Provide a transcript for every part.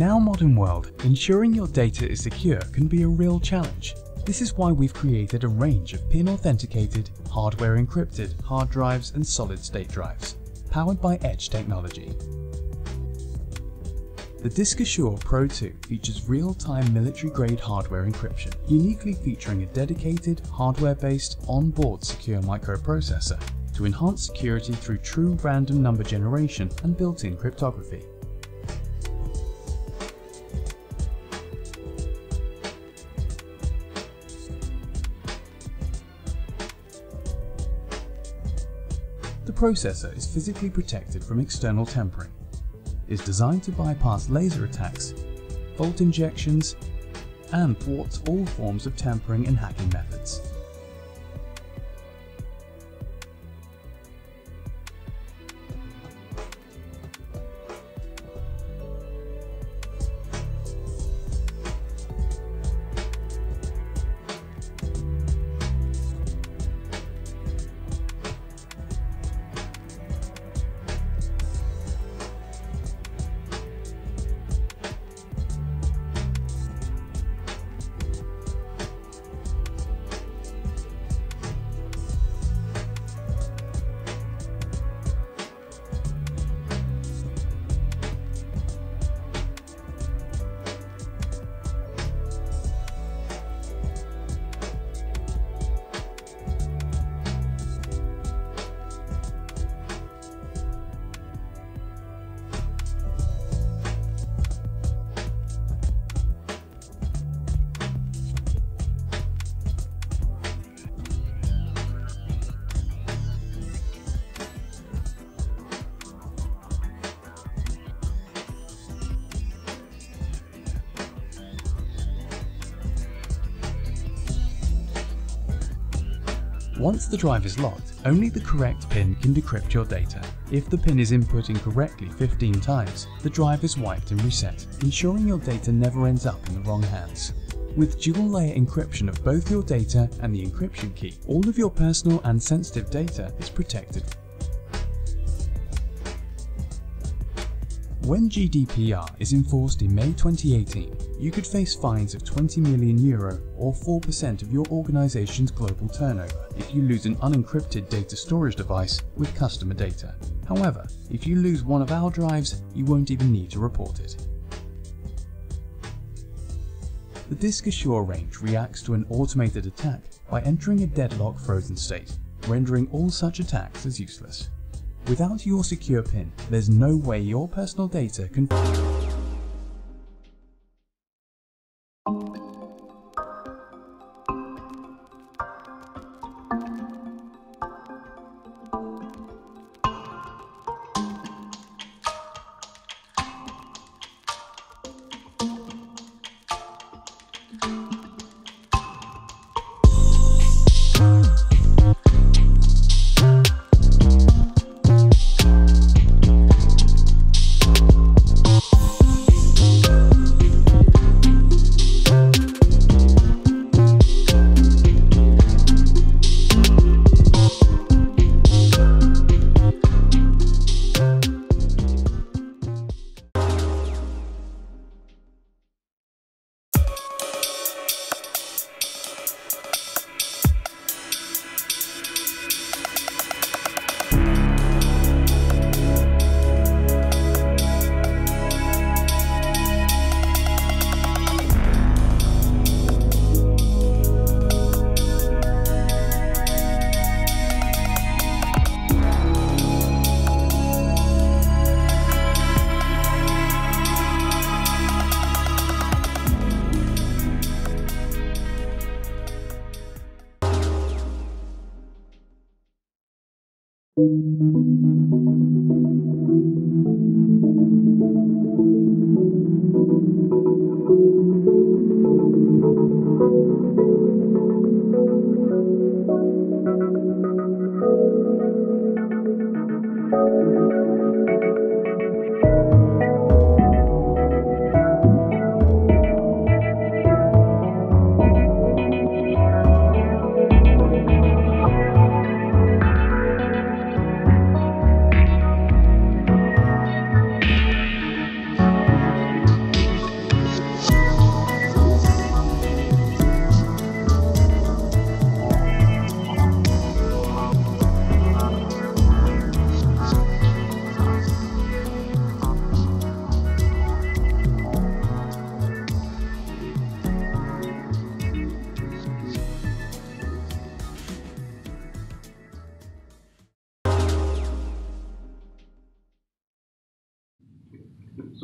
In our modern world, ensuring your data is secure can be a real challenge. This is why we've created a range of pin-authenticated, hardware-encrypted hard drives and solid-state drives, powered by Edge technology. The diskAshur Pro 2 features real-time military-grade hardware encryption, uniquely featuring a dedicated, hardware-based, on-board secure microprocessor to enhance security through true random number generation and built-in cryptography. The processor is physically protected from external tampering, is designed to bypass laser attacks, fault injections, and thwarts all forms of tampering and hacking methods. Once the drive is locked, only the correct pin can decrypt your data. If the pin is input incorrectly 15 times, the drive is wiped and reset, ensuring your data never ends up in the wrong hands. With dual-layer encryption of both your data and the encryption key, all of your personal and sensitive data is protected. When GDPR is enforced in May 2018, you could face fines of €20 million or 4% of your organization's global turnover if you lose an unencrypted data storage device with customer data. However, if you lose one of our drives, you won't even need to report it. The diskAshur range reacts to an automated attack by entering a deadlock frozen state, rendering all such attacks as useless. Without your secure pin, there's no way your personal data can...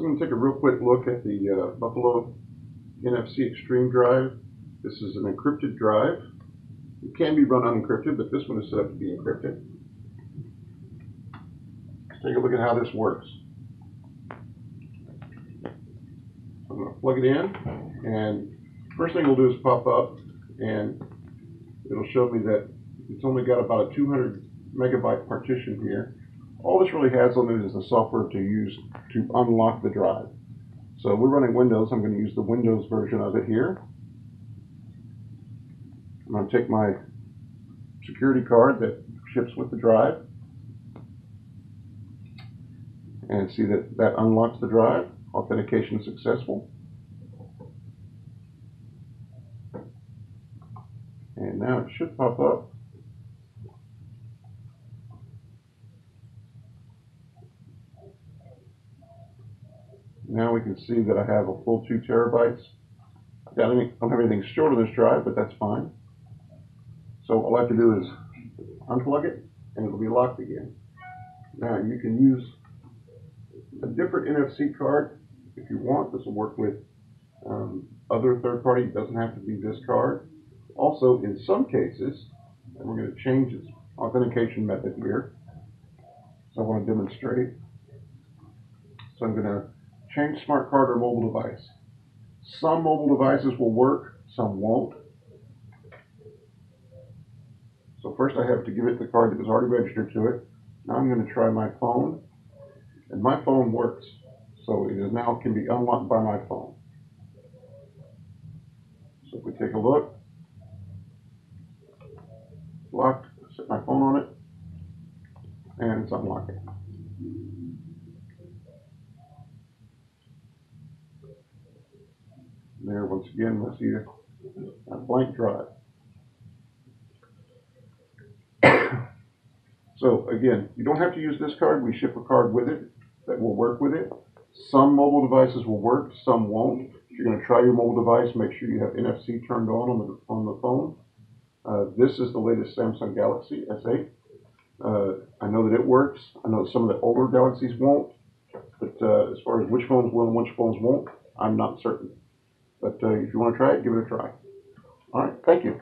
we're going to take a real quick look at the Buffalo NFC Extreme Drive. This is an encrypted drive. It can be run unencrypted, but this one is set up to be encrypted. Let's take a look at how this works. I'm going to plug it in, and first thing we'll do is pop up, and it'll show me that it's only got about a 200 megabyte partition here. All this really has on it is the software to use to unlock the drive. So we're running Windows. I'm going to use the Windows version of it here. I'm going to take my security card that ships with the drive and see that that unlocks the drive. Authentication successful. And now it should pop up. Now we can see that I have a full 2 terabytes. I don't have anything stored on this drive, but that's fine. So all I have to do is unplug it, and it'll be locked again. Now you can use a different NFC card if you want. This will work with other third party. It doesn't have to be this card. Also, in some cases, and we're going to change its authentication method here. So I want to demonstrate. So I'm going to change smart card or mobile device. Some mobile devices will work, some won't. So first I have to give it the card that was already registered to it. Now I'm going to try my phone, and my phone works. So it is now can be unlocked by my phone. So if we take a look, locked, set my phone on it, and it's unlocking. There, once again, we'll see a blank drive. So again, you don't have to use this card. We ship a card with it that will work with it. Some mobile devices will work, some won't. If you're going to try your mobile device, make sure you have NFC turned on the phone. This is the latest Samsung Galaxy S8. I know that it works. I know some of the older Galaxies won't, but as far as which phones will and which phones won't, I'm not certain. But if you want to try it, give it a try. All right, thank you.